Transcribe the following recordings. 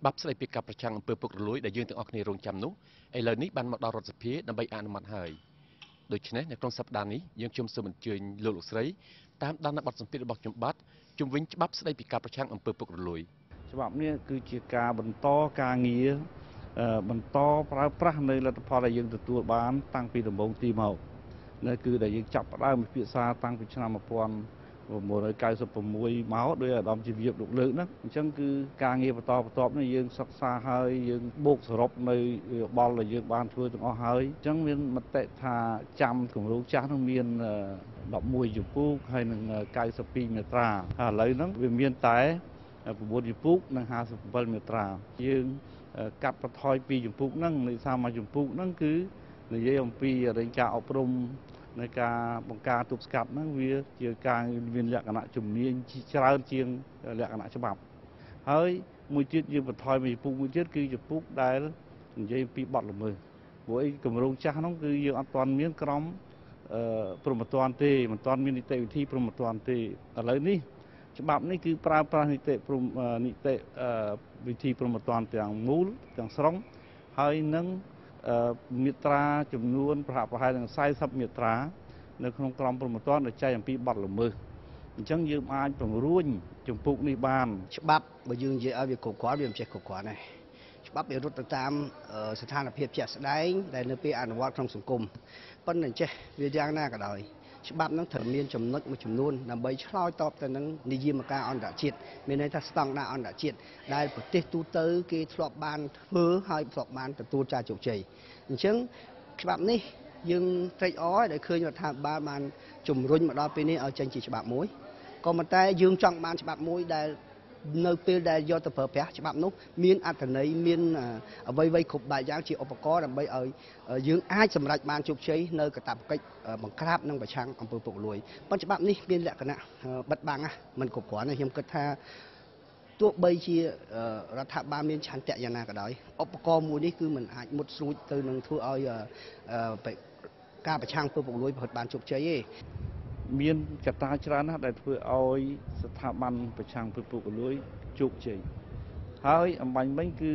ច្បាប់ស្ដីពីការប្រឆាំងអំពើពុករលួយដែលយើងទាំងអស់គ្នារងចាំនោះឥឡូវនេះបានមកដល់រដ្ឋសភាដើម្បីអនុម័តហើយដូច្នេះនៅក្នុងសប្តាហ៍នេះយើងខ្ញុំសូមអញ្ជើញលោកលោកស្រីតាមដាននៅបទសម្ភាសន៍របស់ខ្ញុំបាទជុំវិញច្បាប់ស្ដីពីការប្រឆាំងអំពើពុករលួយច្បាប់នេះគឺជាការបន្តការងារបន្តប្រើប្រាស់នៅលទ្ធផលដែលយើងទទួលបានតាំងពីដំបូងទីមកនេះគឺដែលយើងចាប់ផ្ដើមពិភាក្សាតាំងពីឆ្នាំ1996មកដោយអាដាមជីវៀបលោកលើកហ្នឹងអញ្ចឹងគឺការងារបន្តបន្ទាប់នេះយើងសិក្សាហើយយើងបូកសរុបនៅយោបល់ដែលយើងបានធ្វើទាំងអស់ហើយអញ្ចឹងមានមតិថាចាំគម្រោងចាស់នោះមាន11ជំពូកហើយនឹង92មាត្រាហើយឥឡូវហ្នឹងវាមានតែ9ជំពូកនិង57មាត្រាយើងកាត់បន្ថយពីជំពូកហ្នឹងនៃ30ជំពូកហ្នឹងគឺនិយាយអំពីរែងការអប់រំនៃការបង្ការទប់ស្កាត់ហ្នឹងវាជាការមានលក្ខណៈជំនាញច្រើនជាងលក្ខណៈច្បាប់ហើយមួយទៀតយើងបន្ថយមួយជំពូកមួយទៀតគឺជំពូកដែលនិយាយពីបទល្មើសព្រោះអីគម្រោងចាស់ហ្នឹងគឺយើងអត់ទាន់មានក្រមព្រហ្មទណ្ឌទេមិនទាន់មាននីតិវិធីព្រហ្មទណ្ឌទេឥឡូវនេះច្បាប់នេះគឺប្រើប្រាស់នីតិវិធីព្រហ្មទណ្ឌទាំងមូលទាំងស្រុងហើយនឹងមាត្រាចំនួនប្រហែលនឹង40មាត្រានៅក្នុងក្រមព្រហ្មទណ្ឌដែលចែកអំពីបទល្មើសអញ្ចឹងយើងអាចពង្រួញជំពូកនេះបានច្បាប់បើយើងនិយាយឲ្យវាគ្រប់គ្រាន់វាមិនចេះគ្រប់គ្រាន់ទេច្បាប់វារត់ទៅតាមស្ថានភាពជាក់ស្ដែងដែលនៅពេលអនុវត្តក្នុងសង្គមប៉ុន្តែចេះវាយ៉ាងណាក៏ដោយច្បាប់នឹងត្រូវមានចំណុចមួយចំនួនដើម្បីឆ្លើយតបទៅនឹងនិយមការអន្តរជាតិមានន័យថាស្តង់ដារអន្តរជាតិដែលប្រទេសទូទៅគេធ្លាប់បានធ្វើហើយធ្លាប់បានទទួលការជោគជ័យអញ្ចឹងច្បាប់នេះយើងត្រេកអរដែលឃើញរដ្ឋាភិបាលបានជំរុញមកដល់ពេលនេះឲ្យចេញជាច្បាប់មួយក៏ប៉ុន្តែយើងចង់បានច្បាប់មួយដែលនៅពេលដែលយកទៅប្រើប្រាស់ច្បាប់នោះមានអត្ថន័យមានអ្វីៗគ្រប់បែបយ៉ាងជាឧបករណ៍ដើម្បីឲ្យយើងអាចសម្រេចបានជោគជ័យនៅកាតព្វកិច្ចបង្ក្រាបនិងប្រឆាំងអំពើពុករលួយប៉ុន្តែច្បាប់នេះមានលក្ខណៈបិទបាំងមិនគ្រប់គ្រាន់ទេខ្ញុំគិតថាទោះបីជារដ្ឋាភិបាលមានឆន្ទៈយ៉ាងណាក៏ដោយឧបករណ៍មួយនេះគឺមិនអាចមុតស្រួចទៅនឹងធ្វើឲ្យការប្រឆាំងអំពើពុករលួយប្រព្រឹត្តបានជោគជ័យទេមានកត្តាច្រើនណាស់ដែលធ្វើឲ្យស្ថាប័នប្រឆាំងអំពើពុករលួយជោគជ័យហើយអំបញ្ញមិញគឺ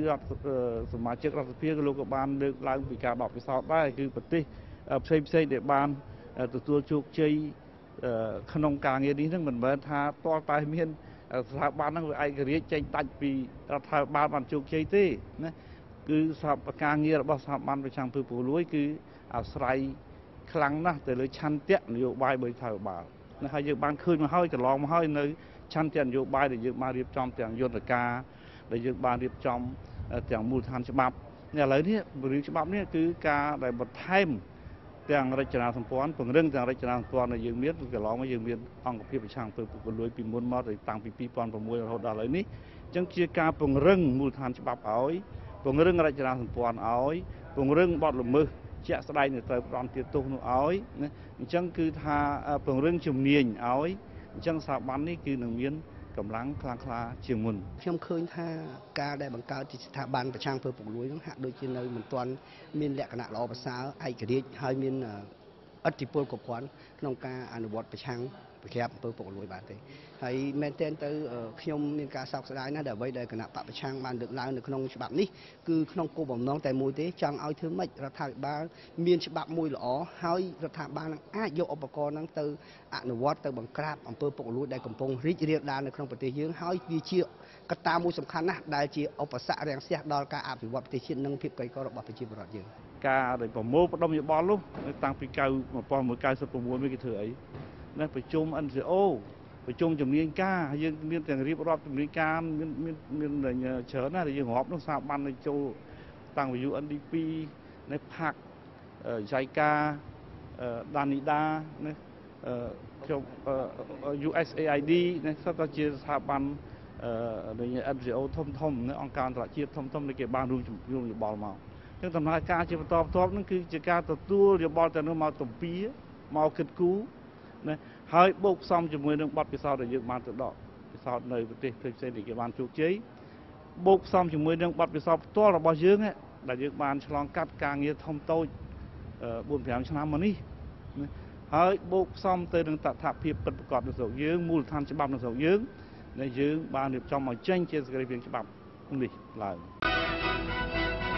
សមាជិករដ្ឋសភាក៏លោកក៏បានលើកឡើងពីការបទពិសោធន៍ដែរគឺប្រទេសផ្សេងដែលបានទទួលជោគជ័យក្នុងការងារនេះហ្នឹងមិនមែនថាទាល់តែមានស្ថាប័នហ្នឹងវាឯករាជ្យចេញដាច់ពីរដ្ឋាភិបាលបានជោគជ័យទេណាគឺការងាររបស់ស្ថាប័នប្រឆាំងអំពើពុករលួយគឺអាស្រ័យខ្លាំងណាស់ទៅលើឆន្ទៈនយោបាយរបស់រដ្ឋាភិបាលណាហើយយើងបានឃើញមកហើយកន្លងមកហើយនៅឆន្ទៈនយោបាយដែលយើងបានរៀបចំទាំងយន្តការដែលយើងបានរៀបចំទាំងមូលដ្ឋានច្បាប់នេះឥឡូវនេះរឿងច្បាប់នេះគឺការដែលបន្ថែមទាំងរចនាសម្ព័ន្ធពង្រឹងទាំងរចនាសម្ព័ន្ធដែលយើងមានកន្លងមកយើងមានអង្គភាពប្រឆាំងអំពើពុករលួយពីមុនមកតាំងពី2006រហូតដល់ឥឡូវនេះអញ្ចឹងជាការពង្រឹងមូលដ្ឋានច្បាប់ឲ្យពង្រឹងរចនាសម្ព័ន្ធឲ្យពង្រឹងបទល្មើសជាក់ស្ដែងត្រូវផ្ដំទោសនោះឲ្យអញ្ចឹងគឺថាពង្រឹងជំនាញឲ្យអញ្ចឹងស្ថាប័ននេះគឺនឹងមានកម្លាំងខ្លាំងក្លាជាងមុនខ្ញុំឃើញថាការដែលបង្កើតស្ថាប័នប្រឆាំងអំពើពុករលួយនោះហាក់ដូចជានៅមិនទាន់មានលក្ខណៈល្អប្រសើរឯករាជ្យហើយមានអធិបុលគ្រប់គ្រាន់ក្នុងការអនុវត្តប្រឆាំងប្រក្រាបអំពើពុករលួយបានទេហើយមែនទែនទៅខ្ញុំមានការសោកស្ដាយណាស់ដែលអ្វីដែលគណៈបព្វប្រឆាំងបានលើកឡើងនៅក្នុងច្បាប់នេះគឺក្នុងគោលបំណងតែមួយទេចង់ឲ្យធ្វើម៉េចរដ្ឋាភិបាលមានច្បាប់មួយល្អហើយរដ្ឋាភិបាលនឹងអាចយកឧបករណ៍ហ្នឹងទៅអនុវត្តទៅបង្ក្រាបអំពើពុករលួយដែលកំពុងរីករាលដាលនៅក្នុងប្រទេសយើងហើយវាជាកត្តាមួយសំខាន់ណាស់ដែលជាឧបសគ្គរាំងស្ទះដល់ការអភិវឌ្ឍប្រទេសជាតិនិងភាពក្រីក្ររបស់ប្រជាពលរដ្ឋយើងការដែលប្រមូលផ្ដុំយោបល់នោះតាំងពី1996គេធ្វើអីណាប្រជុំ NGO ប្រជុំជំនាញការយើងមានទាំងរៀបរាប់ជំនាញការមានច្រើនណាស់ដែលយើងរាប់នោះស្ថាប័នទៅចូលតាំងពី UNDP នៅផាកចៃការដានីដាណាចូល USAID ណាស្ទើរជាស្ថាប័ននៃ NGO ធំនៅអង្គការអន្តរជាតិធំដែលគេបានរួមយោបល់មកអញ្ចឹងដំណើរការជាបន្តបន្ទាប់នឹងគឺជាការទទួលយោបល់ទាំងនោះមកទំពាមកគិតគូរណាហើយបូកផ្សំជាមួយនឹងបទពិសោធន៍ដែលយើងបានទៅដកពិសោធន៍នៅប្រទេសផ្សេងៗដែលគេបានជោគជ័យបូកផ្សំជាមួយនឹងបទពិសោធន៍ផ្ទាល់របស់យើងដែលយើងបានឆ្លងកាត់ការងារធំតូច 4-5 ឆ្នាំមកនេះហើយបូកផ្សំទៅនឹងតថភាពពិតប្រាកដនៅស្រុកយើងមូលដ្ឋានច្បាប់នៅស្រុកយើងដែលយើងបានរៀបចំមកចេញជាសេចក្តីព្រាងច្បាប់ đi là